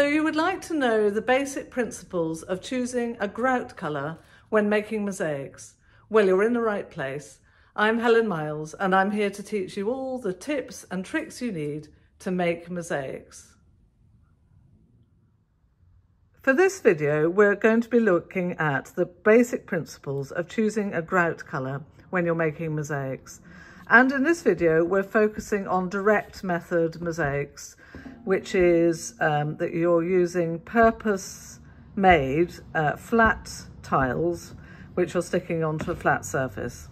So you would like to know the basic principles of choosing a grout colour when making mosaics. Well, you're in the right place. I'm Helen Miles and I'm here to teach you all the tips and tricks you need to make mosaics. For this video, we're going to be looking at the basic principles of choosing a grout colour when you're making mosaics. And in this video, we're focusing on direct method mosaics, which is that you're using purpose-made flat tiles, which you're sticking onto a flat surface.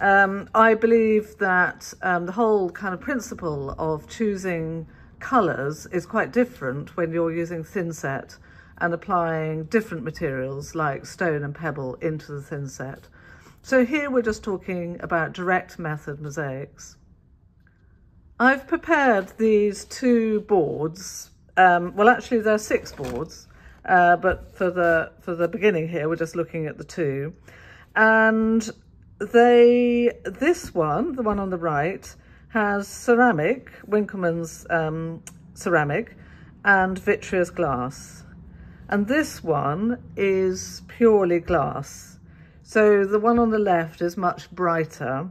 I believe that the whole kind of principle of choosing colours is quite different when you're using thinset and applying different materials like stone and pebble into the thin set. So here we're just talking about direct method mosaics. I've prepared these two boards. Well, actually there are six boards, but for the beginning here we're just looking at the two. And this one, the one on the right, has ceramic, Winkelmann's ceramic, and vitreous glass. And this one is purely glass. So the one on the left is much brighter,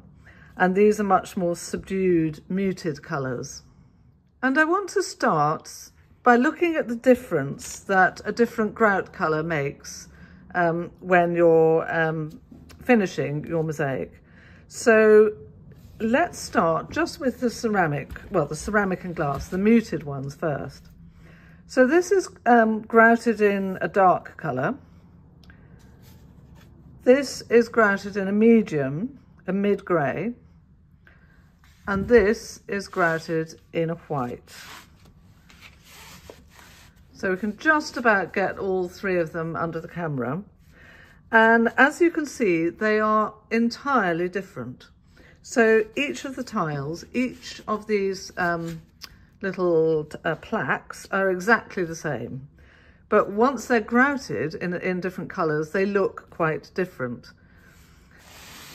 and these are much more subdued, muted colours. And I want to start by looking at the difference that a different grout colour makes when you're finishing your mosaic. So let's start just with the ceramic, well, the ceramic and glass, the muted ones first. So this is grouted in a dark colour. This is grouted in a medium, a mid-grey. And this is grouted in a white. So we can just about get all three of them under the camera. And as you can see, they are entirely different. So each of the tiles, each of these little plaques are exactly the same. But once they're grouted in different colours, they look quite different.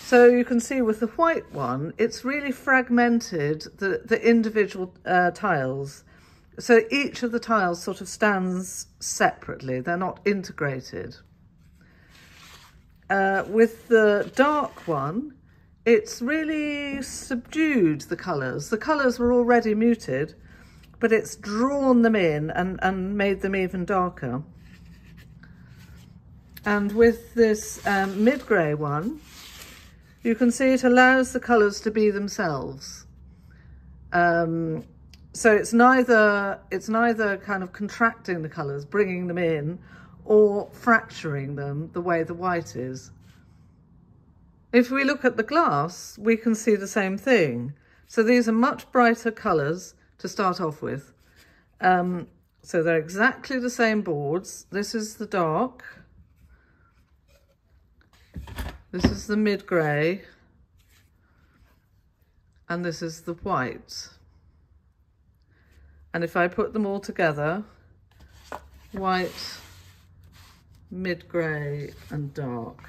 So you can see with the white one, it's really fragmented, the individual tiles. So each of the tiles sort of stands separately. They're not integrated. With the dark one, it's really subdued, the colours. The colours were already muted, but it's drawn them in and made them even darker. And with this mid-grey one, you can see it allows the colours to be themselves. So it's neither kind of contracting the colours, bringing them in, or fracturing them the way the white is. If we look at the glass, we can see the same thing. So these are much brighter colours to start off with. So they're exactly the same boards. This is the dark. This is the mid-grey. And this is the white. And if I put them all together, white, mid-grey and dark,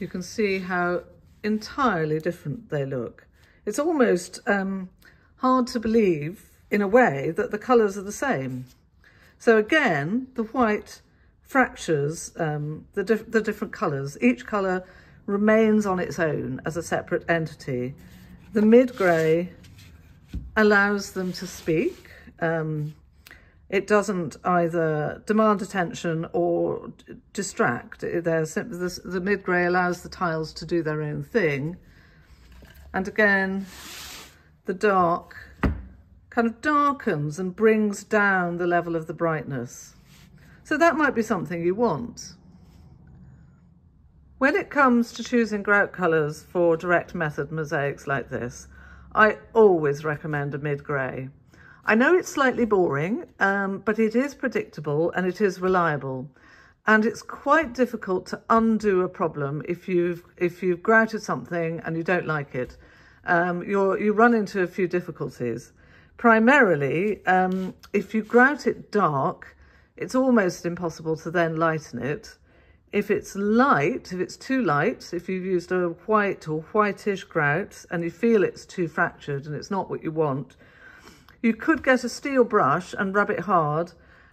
you can see how entirely different they look. It's almost hard to believe, in a way, that the colours are the same. So again, the white fractures the different colours. Each colour remains on its own as a separate entity. The mid-grey allows them to speak. It doesn't either demand attention or distract. The mid-grey allows the tiles to do their own thing. And again, the dark kind of darkens and brings down the level of the brightness. So that might be something you want. When it comes to choosing grout colours for direct method mosaics like this, I always recommend a mid-grey. I know it's slightly boring, but it is predictable and it is reliable. And it's quite difficult to undo a problem if you've grouted something and you don't like it. You run into a few difficulties. Primarily, if you grout it dark, it's almost impossible to then lighten it. If it's light, if it's too light, if you've used a white or whitish grout and you feel it's too fractured and it's not what you want, you could get a steel brush and rub it hard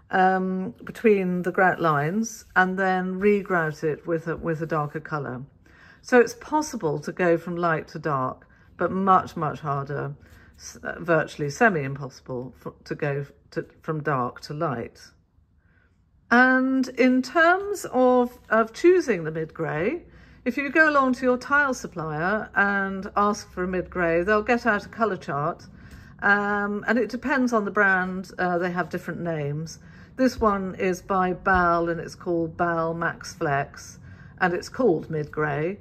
between the grout lines and then re-grout it with a darker colour. So it's possible to go from light to dark, but much, much harder, virtually semi-impossible to go from dark to light. And in terms of choosing the mid-grey, if you go along to your tile supplier and ask for a mid-grey, they'll get out a colour chart, and it depends on the brand. They have different names. This one is by Bal and it's called Bal Max Flex, and it's called mid-grey.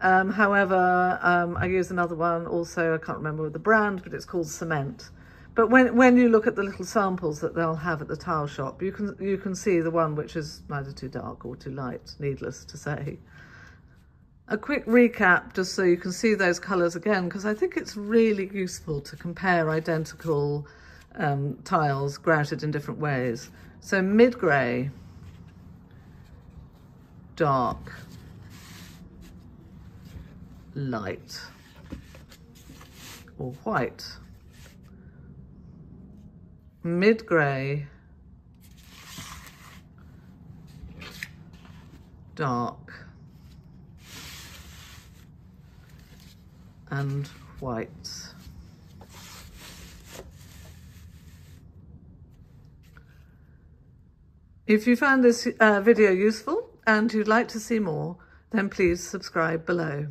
However, I use another one also, I can't remember the brand, but it's called Cement. But when you look at the little samples that they'll have at the tile shop, you can see the one which is neither too dark or too light, needless to say. A quick recap, just so you can see those colours again, because I think it's really useful to compare identical tiles grouted in different ways. So mid-grey, dark, light, or white. Mid-grey, dark, and white. If you found this video useful and you'd like to see more, then please subscribe below.